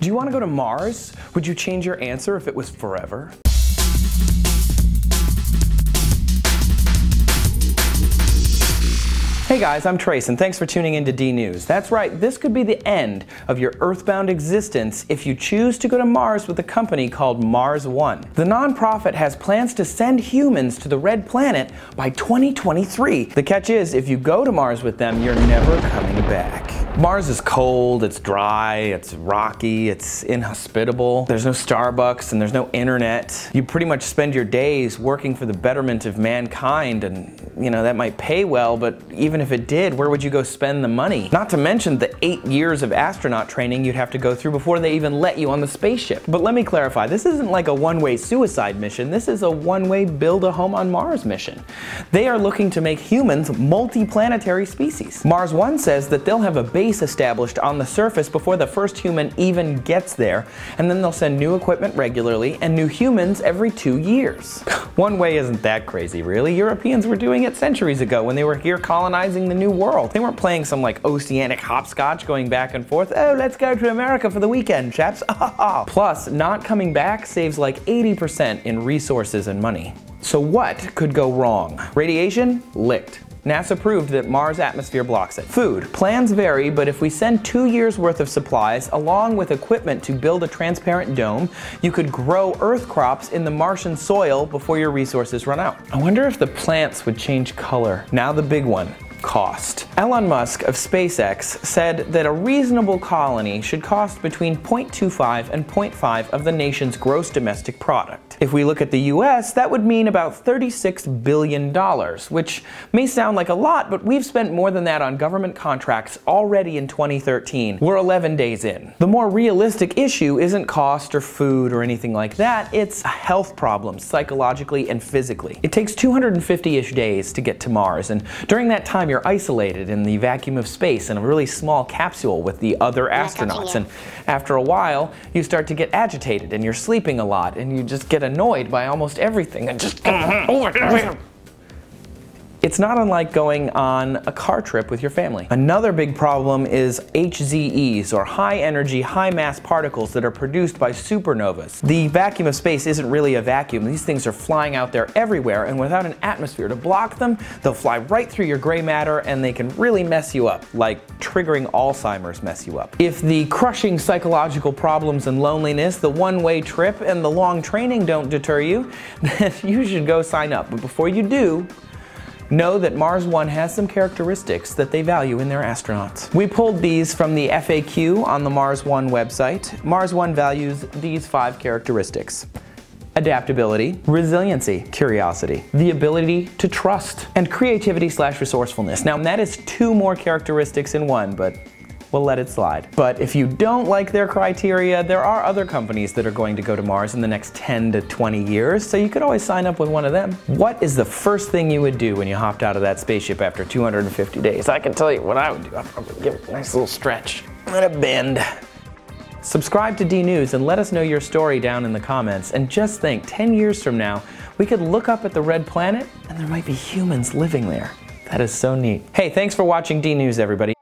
Do you want to go to Mars? Would you change your answer if it was forever? Hey guys, I'm Trace, and thanks for tuning in to DNews. That's right, this could be the end of your Earthbound existence if you choose to go to Mars with a company called Mars One. The nonprofit has plans to send humans to the Red Planet by 2023. The catch is, if you go to Mars with them, you're never coming back. Mars is cold, it's dry, it's rocky, it's inhospitable. There's no Starbucks and there's no internet. You pretty much spend your days working for the betterment of mankind, and you know, that might pay well, but even if it did, where would you go spend the money? Not to mention the 8 years of astronaut training you'd have to go through before they even let you on the spaceship. But let me clarify, this isn't like a one-way suicide mission, this is a one-way build a home on Mars mission. They are looking to make humans multi-planetary species. Mars One says that they'll have a base established on the surface before the first human even gets there, and then they'll send new equipment regularly and new humans every 2 years. One way isn't that crazy, really. Europeans were doing it centuries ago when they were here colonizing the New World. They weren't playing some like oceanic hopscotch going back and forth. Oh, let's go to America for the weekend, chaps. Plus, not coming back saves like 80% in resources and money. So what could go wrong? Radiation? Licked. NASA proved that Mars' atmosphere blocks it. Food. Plans vary, but if we send 2 years worth of supplies along with equipment to build a transparent dome, you could grow Earth crops in the Martian soil before your resources run out. I wonder if the plants would change color. Now the big one. Cost. Elon Musk of SpaceX said that a reasonable colony should cost between 0.25 and 0.5 of the nation's gross domestic product. If we look at the US, that would mean about $36 billion, which may sound like a lot, but we've spent more than that on government contracts already in 2013. We're 11 days in. The more realistic issue isn't cost or food or anything like that, it's health problems psychologically and physically. It takes 250-ish days to get to Mars, and during that time you're isolated in the vacuum of space in a really small capsule with the other astronauts, and after a while you start to get agitated and you're sleeping a lot and you just get annoyed by almost everything and just It's not unlike going on a car trip with your family. Another big problem is HZEs, or high energy, high mass particles that are produced by supernovas. The vacuum of space isn't really a vacuum. These things are flying out there everywhere, and without an atmosphere to block them, they'll fly right through your gray matter and they can really mess you up, like triggering Alzheimer's mess you up. If the crushing psychological problems and loneliness, the one-way trip, and the long training don't deter you, then you should go sign up. But before you do, know that Mars One has some characteristics that they value in their astronauts. We pulled these from the FAQ on the Mars One website. Mars One values these 5 characteristics: adaptability, resiliency, curiosity, the ability to trust, and creativity/resourcefulness. Now that is 2 more characteristics in one, but we'll let it slide. But if you don't like their criteria, there are other companies that are going to go to Mars in the next 10 to 20 years, so you could always sign up with one of them. What is the first thing you would do when you hopped out of that spaceship after 250 days? I can tell you what I would do. I'd probably give it a nice little stretch and a bend. Subscribe to DNews and let us know your story down in the comments. And just think, 10 years from now, we could look up at the Red Planet and there might be humans living there. That is so neat. Hey, thanks for watching DNews, everybody.